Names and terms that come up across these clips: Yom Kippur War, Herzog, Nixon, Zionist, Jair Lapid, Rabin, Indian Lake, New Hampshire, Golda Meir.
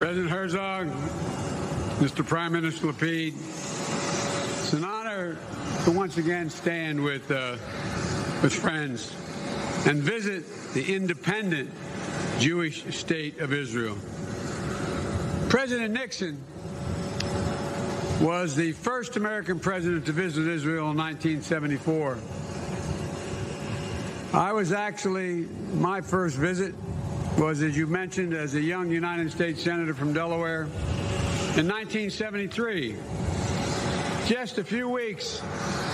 President Herzog, Mr. Prime Minister Lapid, it's an honor to once again stand with friends and visit the independent Jewish state of Israel. President Nixon was the first American president to visit Israel in 1974. I was actually, my first visit was, as you mentioned, as a young United States Senator from Delaware in 1973, just a few weeks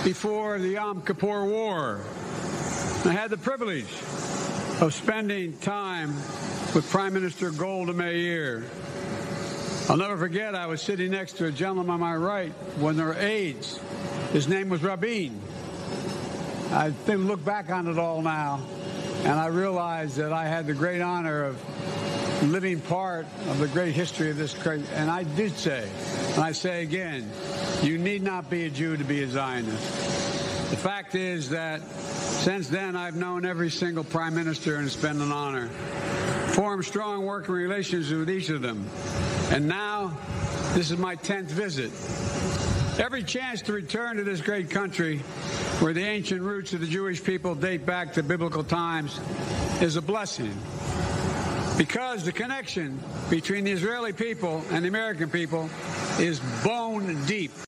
before the Yom Kippur War. I had the privilege of spending time with Prime Minister Golda Meir. I'll never forget, I was sitting next to a gentleman on my right, one of her aides. His name was Rabin. I think look back on it all now, and I realized that I had the great honor of living part of the great history of this country. And I did say, and I say again, you need not be a Jew to be a Zionist. The fact is that since then, I've known every single prime minister, and it's been an honor. Formed strong working relations with each of them. And now, this is my 10th visit. Every chance to return to this great country, where the ancient roots of the Jewish people date back to biblical times, is a blessing. Because the connection between the Israeli people and the American people is bone deep.